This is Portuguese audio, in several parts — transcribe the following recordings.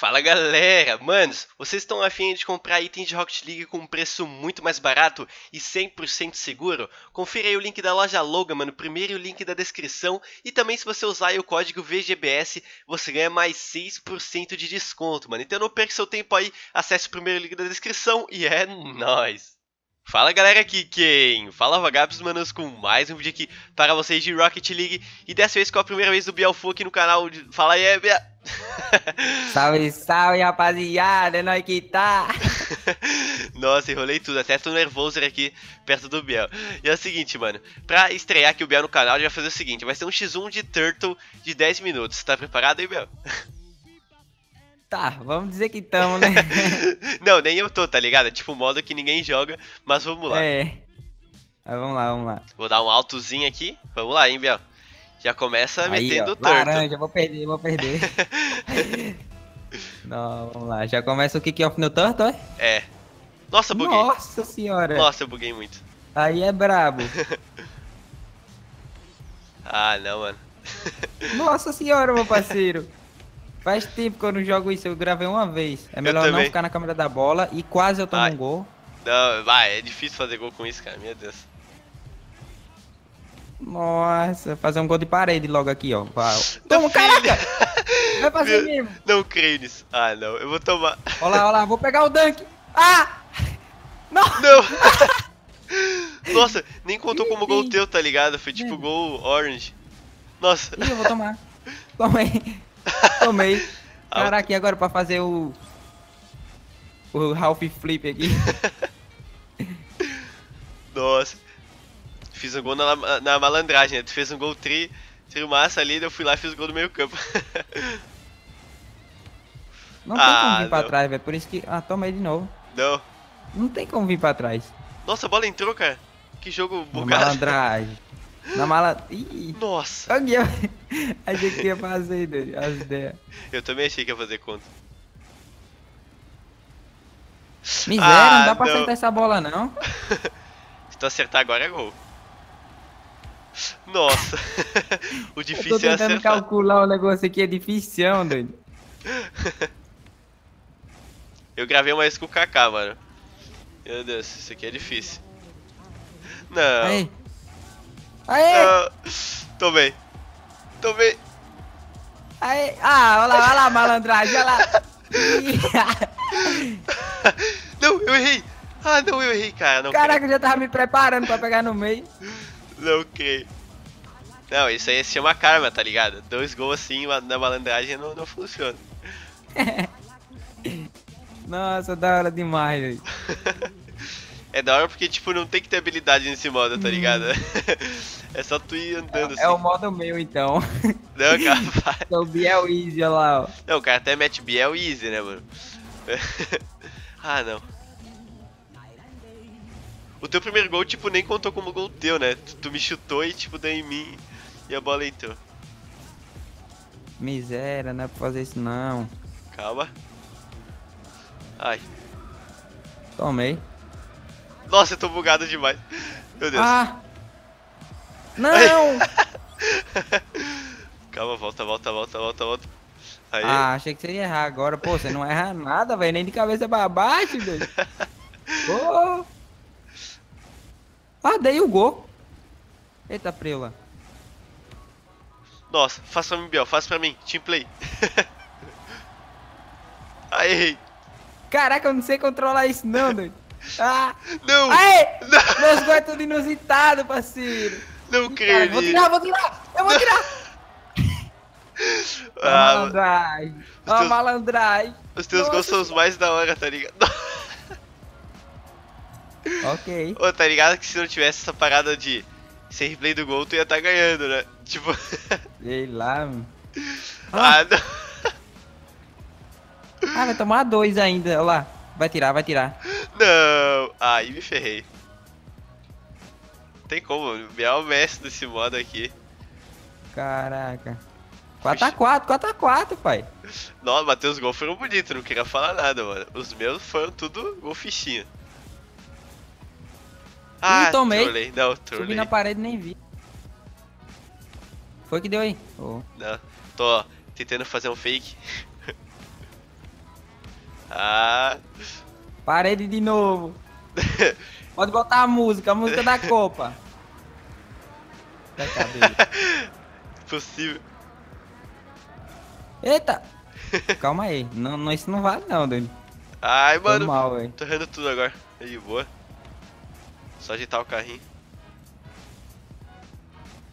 Fala galera, manos, vocês estão afim de comprar itens de Rocket League com um preço muito mais barato e 100% seguro? Confira aí o link da loja LOGA, mano, primeiro o link da descrição, e também se você usar aí o código VGBS, você ganha mais 6% de desconto, mano. Então não perca seu tempo aí, acesse o primeiro link da descrição e é nóis! Fala galera, aqui quem fala Vagabos, manos, com mais um vídeo aqui para vocês de Rocket League. E dessa vez com a primeira vez do Biel Full aqui no canal. Fala aí, Salve, salve rapaziada, é nóis que tá. Nossa, enrolei tudo, até tô nervoso aqui perto do Biel. E é o seguinte, mano, pra estrear aqui o Biel no canal, a gente vai fazer o seguinte: vai ser um x1 de Turtle de 10 minutos. Tá preparado aí, Biel? Tá, vamos dizer que estamos, né? Não, nem eu tô, tá ligado? É tipo um modo que ninguém joga, mas vamos lá. É, mas vamos lá, vamos lá. Vou dar um altozinho aqui, vamos lá, hein, Biel? Já começa aí, metendo o Turtle. Laranja, vou perder. Não, vamos lá, já começa o kick-off no Turtle, é? É. Nossa, buguei. Nossa senhora. Nossa, eu buguei muito. Aí é brabo. Ah, não, mano. Nossa senhora, meu parceiro. Faz tempo que eu não jogo isso, eu gravei uma vez. É melhor não ficar na câmera da bola e quase eu tomo um gol. Não, vai, é difícil fazer gol com isso, cara, meu Deus. Nossa, fazer um gol de parede logo aqui, ó. Toma, caraca! Vai fazer mesmo. Não creio nisso. Ah, não, eu vou tomar. Olha lá, vou pegar o dunk. Ah! Não! Não! Nossa, nem contou como gol teu, tá ligado? Foi tipo gol orange. Nossa. Ih, eu vou tomar. Toma aí. Tomei. Caraca, e agora pra fazer o Half Flip aqui? Nossa. Fiz um gol na malandragem, né? Tu fez um gol tri massa ali, daí eu fui lá e fiz o gol do meio campo. Não tem como vir pra trás, velho. Por isso que... Ah, tomei de novo. Não. Não tem como vir pra trás. Nossa, a bola entrou, cara. Que jogo bugado. Na malandragem. Na mala... Ih. Nossa. Achei que ia fazer as ideias. Eu também achei que ia fazer conta. Miséria, não dá pra acertar essa bola, não. Se tu acertar agora é gol. Nossa. O difícil é acertar. Eu tô tentando calcular o negócio aqui, é difícil, doido. Eu gravei uma vez com o KK, mano. Meu Deus, isso aqui é difícil. Não. Aí. Aê! Tomei! Aê! Ah, olha lá, malandragem, olha lá! Não, eu errei! Ah, não, eu errei, cara! Não, caraca, eu já tava me preparando pra pegar no meio! Não, ok! Não, isso aí se chama Karma, tá ligado? 2 gols assim na malandragem não funciona. Nossa, da hora demais, velho! É da hora porque, tipo, não tem que ter habilidade nesse modo, tá ligado? É só tu ir andando assim. É o modo meu, então. Não, cara, vai. O Biel Easy, olha lá, ó. Não, o cara até mete Biel Easy, né, mano? Ah, não. O teu primeiro gol, tipo, nem contou como gol teu, né? Tu me chutou e, tipo, deu em mim e a bola entrou. Miséria, não é pra fazer isso, não. Calma. Ai. Tomei. Nossa, eu tô bugado demais. Meu Deus. Ah! Não! Calma, volta. Aí. Ah, achei que você ia errar agora. Pô, você não erra nada, velho. Nem de cabeça pra baixo, velho. Oh. Ah, dei o gol. Eita, prela. Nossa, faça pra mim, Biel. Faça pra mim. Team play. Aí. Caraca, eu não sei controlar isso não, doido. Ah! Não! Aê! Não. Meus gols é tudo inusitado, parceiro! Não creio nisso! Eu vou tirar! Malandragem! Ó, malandragem! Os teus gols são os mais da hora, tá ligado? Ok. Ô, tá ligado que se não tivesse essa parada de sem replay do gol, tu ia tá ganhando, né? Tipo... Sei lá, mano. Ah, não! Ah, vai tomar 2 ainda, olha lá. Vai tirar. Não! Aí me ferrei. Não tem como, o mestre desse modo aqui. Caraca. 4x4, 4x4, pai. Nossa, bateu os gols, foram bonitos, não queria falar nada, mano. Os meus foram tudo gol fichinha. Ah, tomei. Trolei. Não, trolei. Subi na parede nem vi. Foi que deu aí? Oh. Não, tô tentando fazer um fake. Ah. Parede de novo. Pode botar a música da Copa. Impossível. Eita. Calma aí. Não, não, isso não vale não, Dani. Ai, mano. Mal, tô errando tudo agora. Aí, boa. Só ajeitar o carrinho.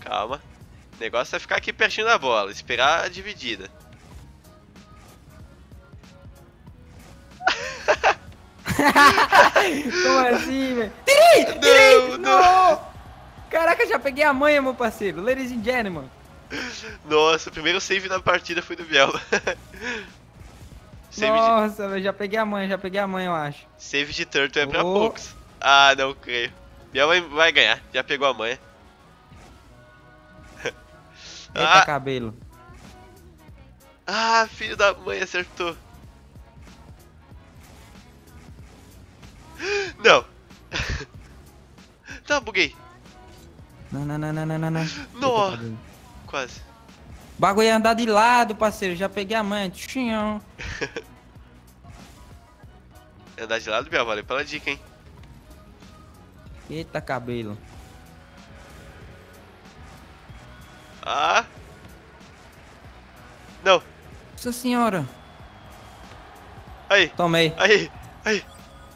Calma. O negócio é ficar aqui pertinho da bola. Esperar a dividida. Como assim, velho? Tirei! Tirei! Não, não. Caraca, já peguei a manha, meu parceiro. Ladies and gentlemen. Nossa, o primeiro save da partida foi do Biel. Nossa, velho, já peguei a manha, eu acho. Save de Turtle é pra poucos. Ah, não creio. Biel vai ganhar, já pegou a manha. Eita, cabelo. Ah, filho da mãe, acertou. Não. Tá, buguei. Não. Nossa. Quase. O bagulho ia andar de lado, parceiro. Já peguei a manha. Tchim. Andar de lado, Biel, valeu pela dica, hein. Eita, cabelo. Ah. Não. Nossa senhora. Aí. Tomei. Aí.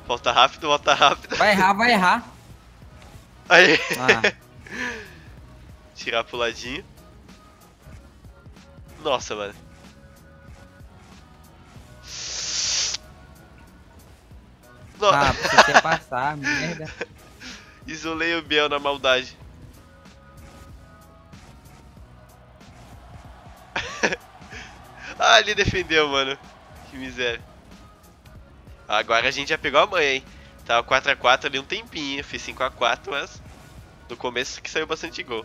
Volta rápido. Vai errar. Aí. Ah. Tirar pro ladinho. Nossa, mano. Nossa. Ah, você quer passar, merda. Isolei o Biel na maldade. Ah, ele defendeu, mano. Que miséria. Agora a gente já pegou a manha, hein. Tava 4x4 ali um tempinho. Fiz 5x4, mas no começo que saiu bastante gol.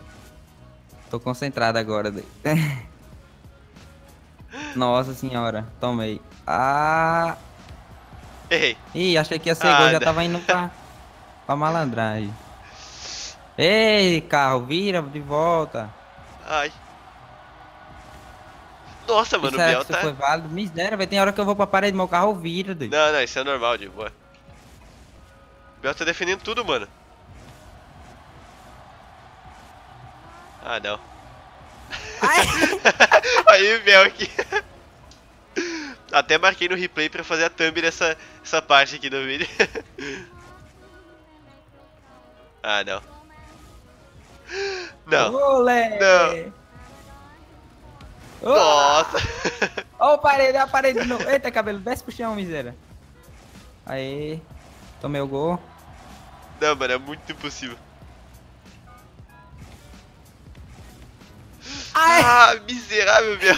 Tô concentrado agora. Nossa senhora, tomei. Ah. Errei. Ih, achei que ia ser gol, já tava indo pra malandragem. Ei, carro, vira de volta. Ai. Nossa, mano, o Biel tá... Isso foi válido, miséria, velho. Tem hora que eu vou pra parede, meu carro vira, doido. Não, isso é normal, de boa. O Biel tá defendendo tudo, mano. Ah, não. Ai. Aí o Biel aqui. Até marquei no replay pra fazer a thumb dessa parte aqui do vídeo. Ah, não. Não. Olé. Não. Nossa! Ó, a parede de novo. Eita, cabelo, desce pro chão, miséria. Aê. Tomei o gol. Não, mano, é muito impossível. Ai. Ah, miserável, meu.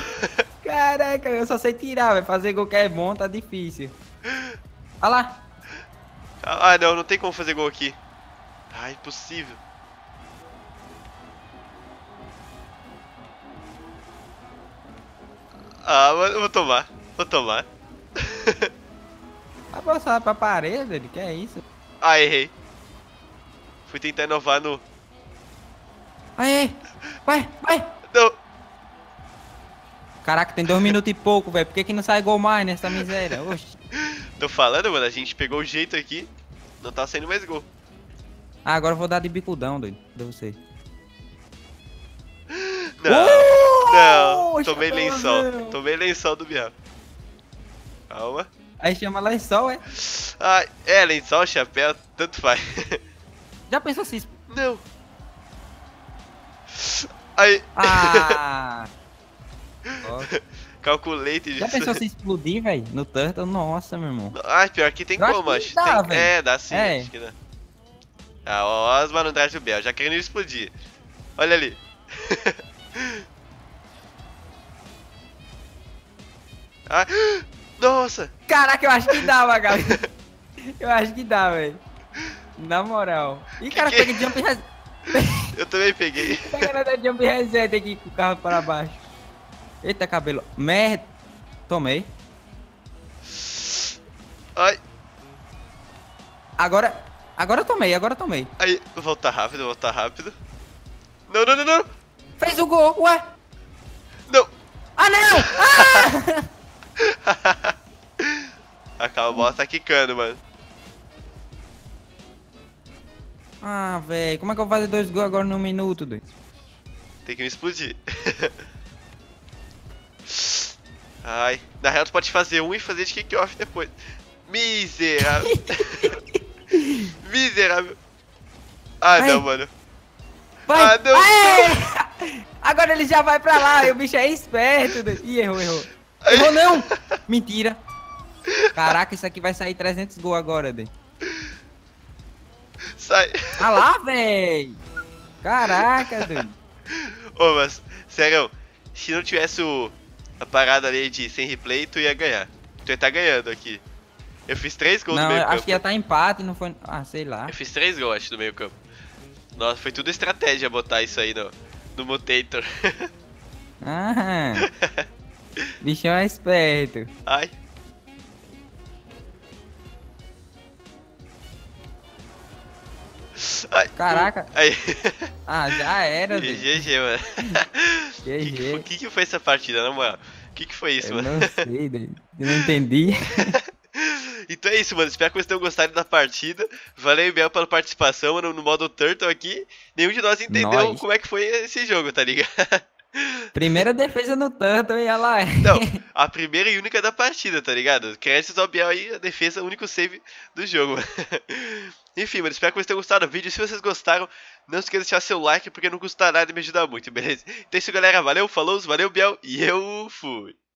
Caraca, eu só sei tirar, velho. Fazer gol que é bom tá difícil. Olha lá. Ah, não tem como fazer gol aqui. Ah, impossível. Ah, mano, eu vou tomar. Vai passar pra parede, ele, que é isso? Ah, errei. Fui tentar inovar no... Aê, vai! Não. Caraca, tem 2 minutos e pouco, velho. Por que que não sai gol mais nessa miséria? Oxi. Tô falando, mano, a gente pegou o jeito aqui. Não tá saindo mais gol. Ah, agora eu vou dar de bicudão, doido. Deu você. Não. Não, tomei lençol do Biel. Calma. Aí chama lençol, é? Ah, é, lençol, chapéu, tanto faz. Já pensou assim? Não. Aí. Ah. Calculei, te disse. Já pensou se explodir, velho? No Turtle? Nossa, meu irmão. Ah, pior que tem como, acho. Dá, tem... É, dá sim, é. Acho que dá. Ah, ó, as malandragens do Biel, já querendo explodir. Olha ali. Ah, nossa! Caraca, eu acho que dava, galera. Eu acho que dá, velho. Na moral. Ih, cara, peguei jump reset. Eu também peguei. Tá ganhando jump reset aqui com o carro para baixo. Eita, cabelo. Merda. Tomei. Ai. Agora eu tomei. Aí, volta rápido. Não. Fez o gol, ué. Não. Ah, não! Ah! Caraca, a bola tá quicando, mano. Ah, velho, como é que eu vou fazer 2 gols agora no minuto, doido? Tem que me explodir. Ai, na real tu pode fazer 1 e fazer de kick-off depois. Miserável. Miserável. Ah, ai, não, mano. Vai. Ah, não. Ai. Agora ele já vai pra lá, o bicho é esperto. Ih, errou. Ai. Errou não. Mentira. Caraca, isso aqui vai sair 300 gols agora, velho. Sai. Ah lá, velho. Caraca, doido. Ô, mas, sério, se não tivesse a parada ali de sem replay, tu ia ganhar. Tu ia estar ganhando aqui. Eu fiz 3 gols no meio campo. Não, acho que ia estar empate, não foi... Ah, sei lá. Eu fiz 3 gols, acho, no meio campo. Nossa, foi tudo estratégia botar isso aí no mutator. Ah, bichão é esperto. Ai. Ai. Caraca. Ai. Ah, já era, velho. GG, mano. GG. O que foi essa partida, não, mano? O que foi isso, mano? Não sei, velho. Eu não entendi. Então é isso, mano. Espero que vocês tenham gostado da partida. Valeu, Biel, pela participação, mano, no modo Turtle aqui. Nenhum de nós entendeu como é que foi esse jogo, tá ligado? Primeira defesa no Turtle, e olha lá. Não, a primeira e única da partida, tá ligado? Créditos ao Biel aí, a defesa, o único save do jogo. Enfim, mano, espero que vocês tenham gostado do vídeo. Se vocês gostaram, não se esqueça de deixar seu like, porque não custa nada e me ajuda muito, beleza? Então é isso, galera. Valeu, falou, valeu, Biel, e eu fui.